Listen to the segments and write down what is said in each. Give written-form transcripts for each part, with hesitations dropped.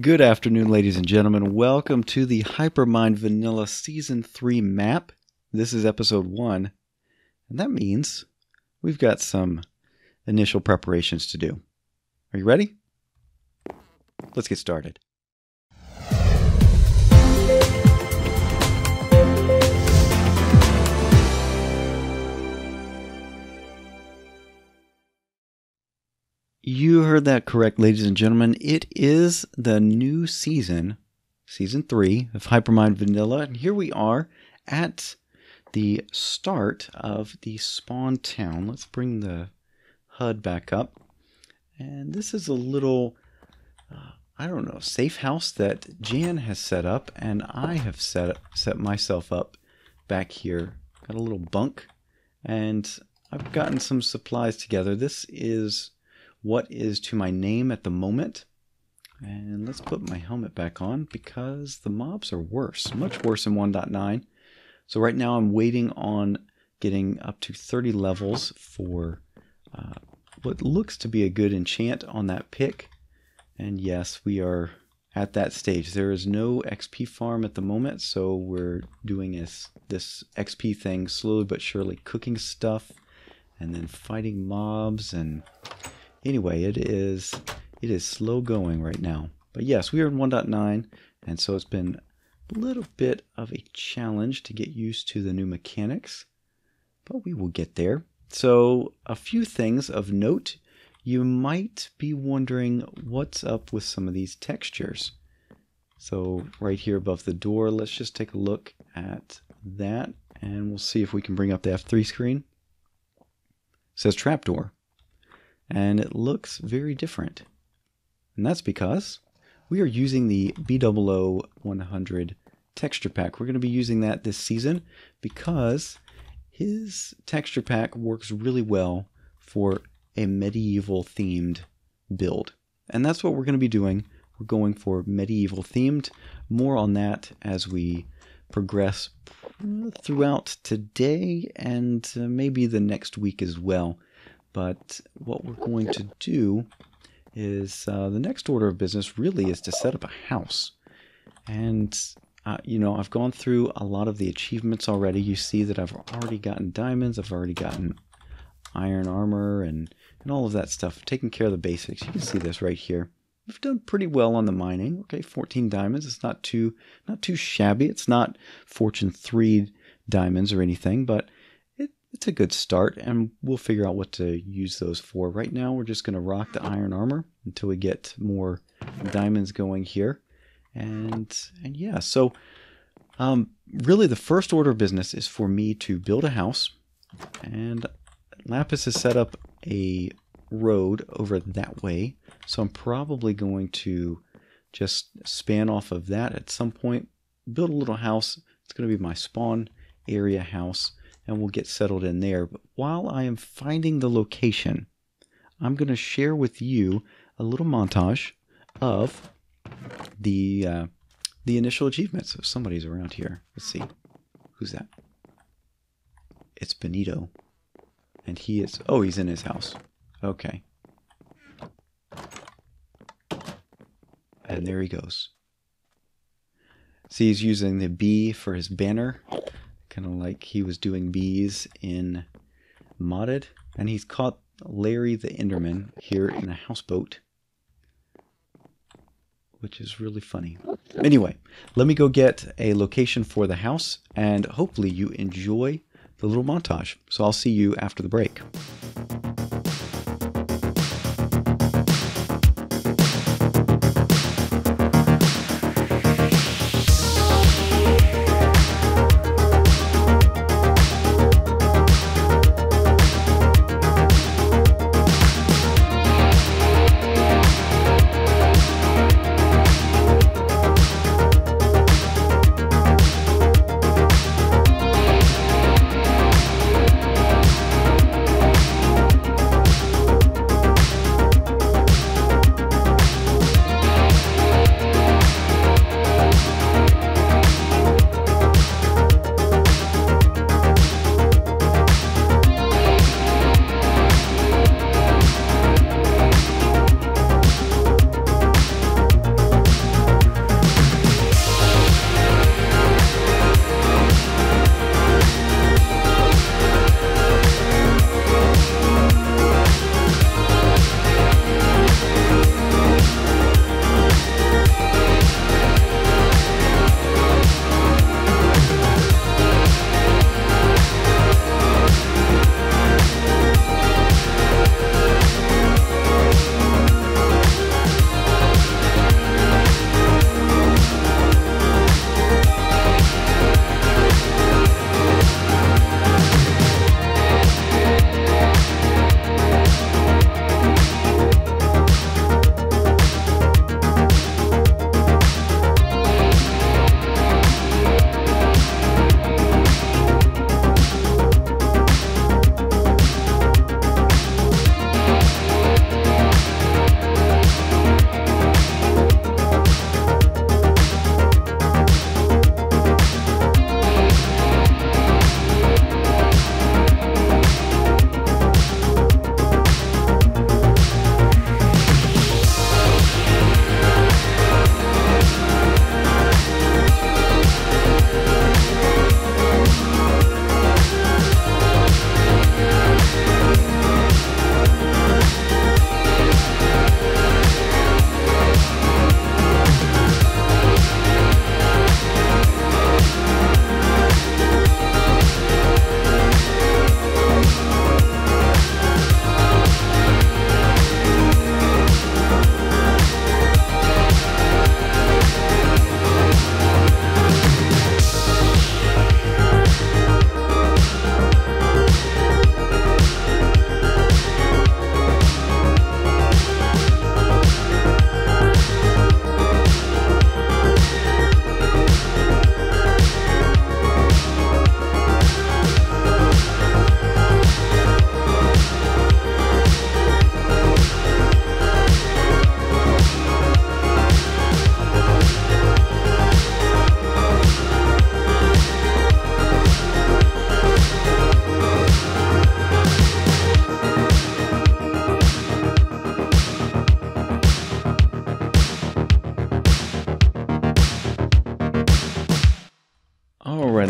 Good afternoon, ladies and gentlemen. Welcome to the Hypermine Vanilla Season 3 map. This is Episode 1, and that means we've got some initial preparations to do. Are you ready? Let's get started. You heard that correct, ladies and gentlemen. It is the new season, Season 3 of Hypermine Vanilla. And here we are at the start of the spawn town. Let's bring the HUD back up. And this is a little, I don't know, safe house that Jan has set up. And I have set myself up back here. Got a little bunk. And I've gotten some supplies together. This is what is to my name at the moment. And let's put my helmet back on because the mobs are worse, much worse in 1.9. So right now I'm waiting on getting up to 30 levels for what looks to be a good enchant on that pick. And yes, we are at that stage. There is no XP farm at the moment, so we're doing this XP thing slowly but surely, cooking stuff and then fighting mobs and... Anyway, it is slow going right now. But yes, we are in 1.9, and so it's been a little bit of a challenge to get used to the new mechanics, but we will get there. So a few things of note. You might be wondering what's up with some of these textures. So right here above the door, let's just take a look at that, and we'll see if we can bring up the F3 screen. It says trapdoor. And it looks very different. And that's because we are using the B00100 texture pack. We're going to be using that this season because his texture pack works really well for a medieval themed build. And that's what we're going to be doing. We're going for medieval themed. More on that as we progress throughout today and maybe the next week as well. But what we're going to do is the next order of business really is to set up a house. And, you know, I've gone through a lot of the achievements already. You see that I've already gotten diamonds. I've already gotten iron armor and all of that stuff. Taking care of the basics. You can see this right here. We've done pretty well on the mining. Okay, 14 diamonds. It's not too shabby. It's not Fortune 3 diamonds or anything, but it's a good start, and we'll figure out what to use those for. Right now, we're just going to rock the iron armor until we get more diamonds going here. And yeah, so really the first order of business is for me to build a house. And Lapis has set up a road over that way, so I'm probably going to just span off of that at some point, build a little house. It's going to be my spawn area house. And we'll get settled in there. But while I am finding the location, I'm going to share with you a little montage of the initial achievements. So somebody's around here. Let's see. Who's that? It's Benito. And he is... Oh, he's in his house. Okay. And there he goes. See, he's using the B for his banner. Kind of like he was doing bees in Modded. And he's caught Larry the Enderman here in a houseboat, which is really funny. Anyway, let me go get a location for the house, and hopefully you enjoy the little montage. So I'll see you after the break.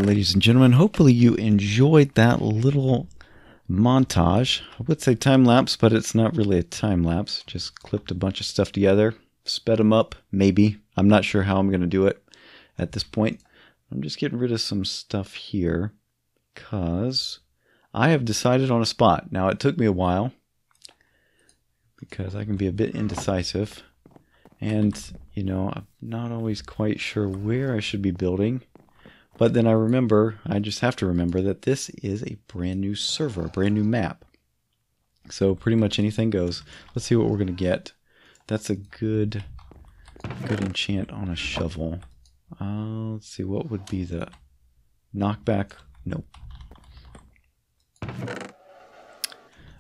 ladies and gentlemen, hopefully you enjoyed that little montage. I would say time lapse, but it's not really a time lapse. Just clipped a bunch of stuff together, sped them up, maybe. I'm not sure how I'm going to do it at this point. I'm just getting rid of some stuff here because I have decided on a spot. Now, it took me a while because I can be a bit indecisive. And, you know, I'm not always quite sure where I should be building. But then I remember, I just have to remember that this is a brand new server, a brand new map. So pretty much anything goes. Let's see what we're going to get. That's a good enchant on a shovel. Let's see, what would be the knockback? Nope.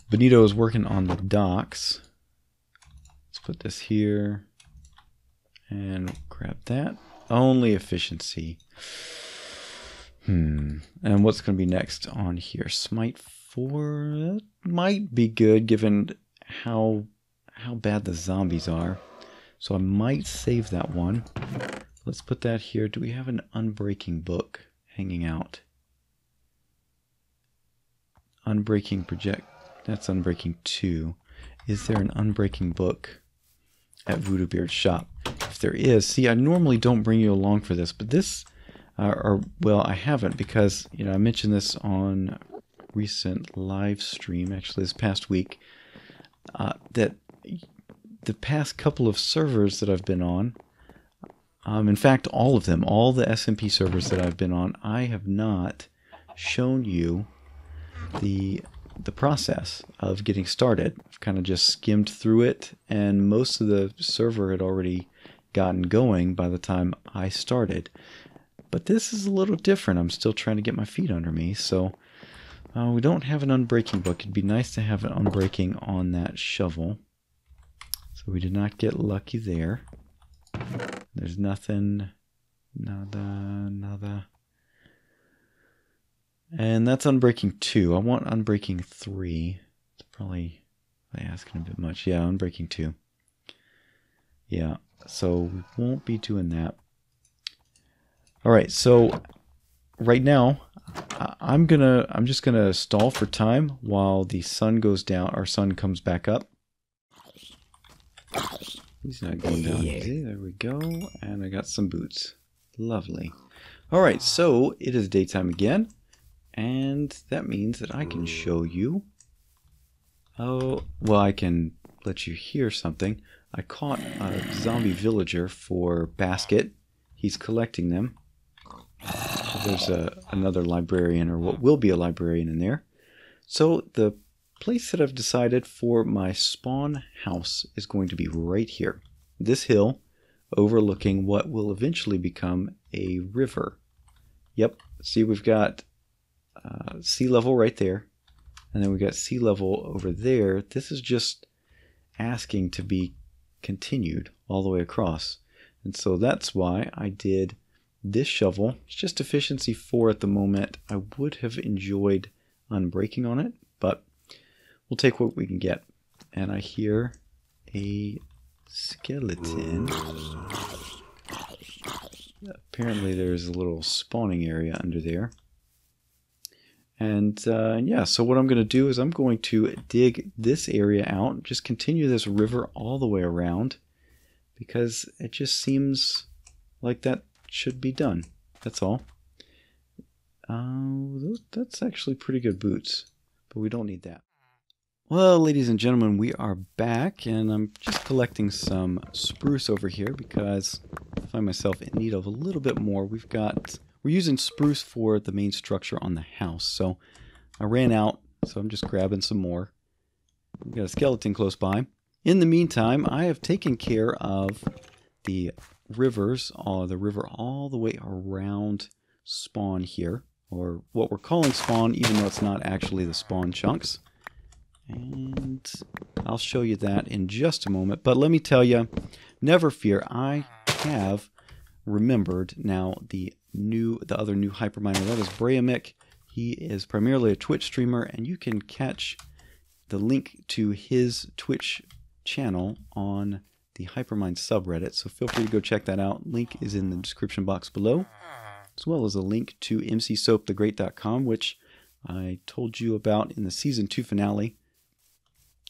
Benito is working on the docks. Let's put this here and grab that. Only efficiency. And what's going to be next on here? Smite 4? That might be good given how bad the zombies are. So I might save that one. Let's put that here. Do we have an unbreaking book hanging out? Unbreaking project. That's unbreaking 2. Is there an unbreaking book at Voodoo Beard's shop? If there is, see, I normally don't bring you along for this, but this, well, I haven't because, you know, I mentioned this on recent live stream, actually this past week, that the past couple of servers that I've been on, in fact, all of them, all the SMP servers that I've been on, I have not shown you the process of getting started. I've kind of just skimmed through it, and most of the server had already gotten going by the time I started. But this is a little different. I'm still trying to get my feet under me, so we don't have an unbreaking book. It'd be nice to have an unbreaking on that shovel. So we did not get lucky there. There's nothing, nada. And that's Unbreaking 2. I want Unbreaking 3. It's probably asking a bit much. Yeah, Unbreaking 2. Yeah, so we won't be doing that. All right, so right now I'm just gonna stall for time while the sun goes down. Our sun comes back up. He's not going down easy. There we go. And I got some boots. Lovely. All right, so it is daytime again. And that means that I can show you. Oh, well, I can let you hear something. I caught a zombie villager for basket. He's collecting them. So there's another librarian, or what will be a librarian, in there. So the place that I've decided for my spawn house is going to be right here. This hill overlooking what will eventually become a river. Yep, see, we've got sea level right there, and then we got sea level over there. This is just asking to be continued all the way across, and so that's why I did this shovel. It's just efficiency 4 at the moment. I would have enjoyed unbreaking on it, but we'll take what we can get. And I hear a skeleton. Apparently there's a little spawning area under there. And yeah, so what I'm going to do is I'm going to dig this area out, just continue this river all the way around, because it just seems like that should be done. That's all. That's actually pretty good boots, but we don't need that. Well, ladies and gentlemen, we are back, and I'm just collecting some spruce over here because I find myself in need of a little bit more. We're using spruce for the main structure on the house, so I ran out, so I'm just grabbing some more. We've got a skeleton close by. In the meantime, I have taken care of the river all the way around spawn here, or what we're calling spawn, even though it's not actually the spawn chunks. And I'll show you that in just a moment, but let me tell you, never fear, I have remembered now the other new hyperminer. That is Brayamick. He is primarily a Twitch streamer, and you can catch the link to his Twitch channel on the Hypermine subreddit, so feel free to go check that out. Link is in the description box below. as well as a link to mcsoapthgr8.com, which I told you about in the Season 2 finale.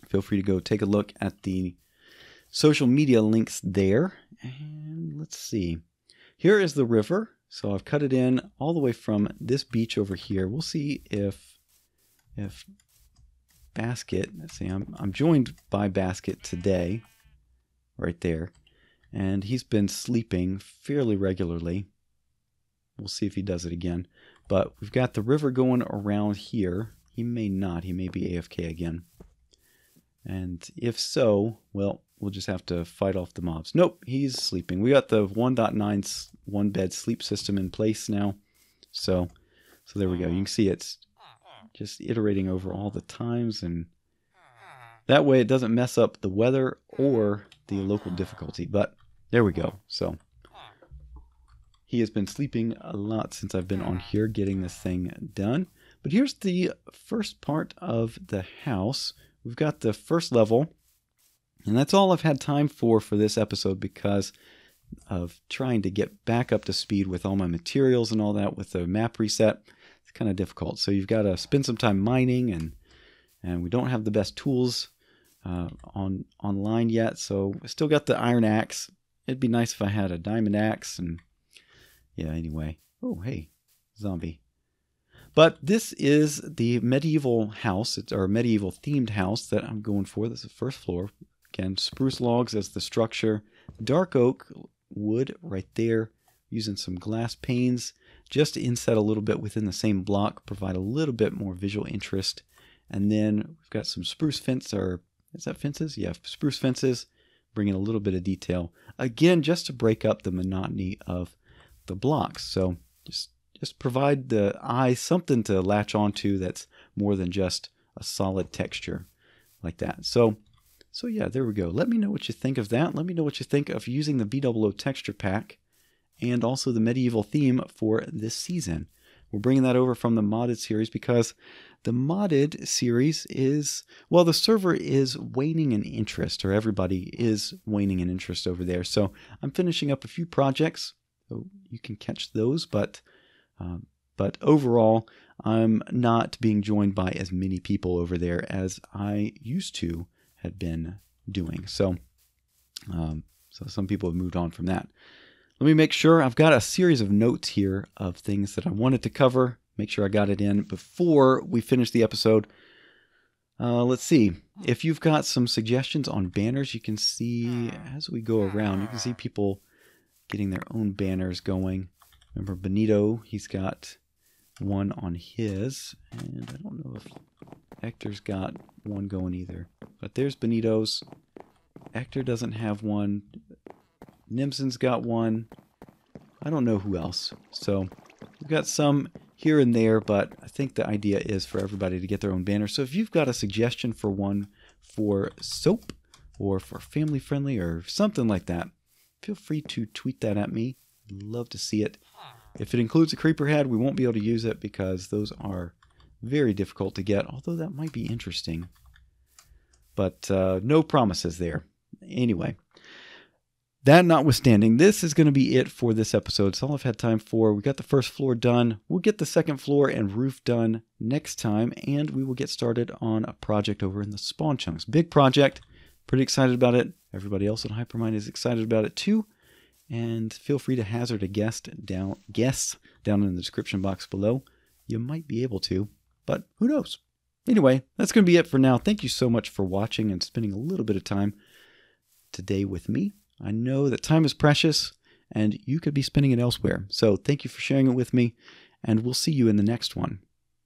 Feel free to go take a look at the social media links there. And let's see. Here is the river. So I've cut it in all the way from this beach over here. We'll see if Basket, let's see, I'm joined by Basket today, right there. And he's been sleeping fairly regularly. We'll see if he does it again. But we've got the river going around here. He may not. He may be AFK again. And if so, well, we'll just have to fight off the mobs. Nope, he's sleeping. We got the 1.9 one-bed sleep system in place now. So there we go. You can see it's just iterating over all the times. And that way it doesn't mess up the weather or the local difficulty. But there we go. So he has been sleeping a lot since I've been on here getting this thing done. But here's the first part of the house. We've got the first level, and that's all I've had time for this episode because of trying to get back up to speed with all my materials and all that with the map reset. It's kind of difficult. So you've got to spend some time mining, and we don't have the best tools online yet. So I still got the iron axe. It'd be nice if I had a diamond axe and... yeah, anyway. Oh, hey, zombie. But this is the medieval house, or medieval-themed house that I'm going for. This is the first floor. Again, spruce logs as the structure. Dark oak wood right there, using some glass panes just to inset a little bit within the same block, provide a little bit more visual interest. And then we've got some spruce fence, or is that fences? Yeah, spruce fences, bringing a little bit of detail. Again, just to break up the monotony of the blocks. So just provide the eye something to latch onto that's more than just a solid texture like that. So yeah, there we go. Let me know what you think of that. Let me know what you think of using the B00 texture pack and also the medieval theme for this season. We're bringing that over from the modded series because the modded series is, well, the server is waning in interest, or everybody is waning in interest over there. So I'm finishing up a few projects. So you can catch those, but overall, I'm not being joined by as many people over there as I used to had been doing. So some people have moved on from that. Let me make sure I've got a series of notes here of things that I wanted to cover. Make sure I got it in before we finish the episode. Let's see. If you've got some suggestions on banners, you can see as we go around, you can see people getting their own banners going. Remember Benito, he's got one on his, and I don't know if Hector's got one going either. But there's Benito's. Hector doesn't have one. Nimson's got one. I don't know who else. So we've got some here and there, but I think the idea is for everybody to get their own banner. So if you've got a suggestion for one for soap or for family friendly or something like that, feel free to tweet that at me. I'd love to see it. If it includes a creeper head, we won't be able to use it because those are very difficult to get, although that might be interesting. But no promises there. Anyway, that notwithstanding, this is going to be it for this episode. It's all I've had time for. We got the first floor done. We'll get the second floor and roof done next time, and we will get started on a project over in the spawn chunks. Big project. Pretty excited about it. Everybody else at Hypermine is excited about it too. And feel free to hazard a guess down in the description box below. You might be able to, but who knows? Anyway, that's going to be it for now. Thank you so much for watching and spending a little bit of time today with me. I know that time is precious and you could be spending it elsewhere. So thank you for sharing it with me, and we'll see you in the next one.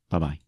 Bye-bye.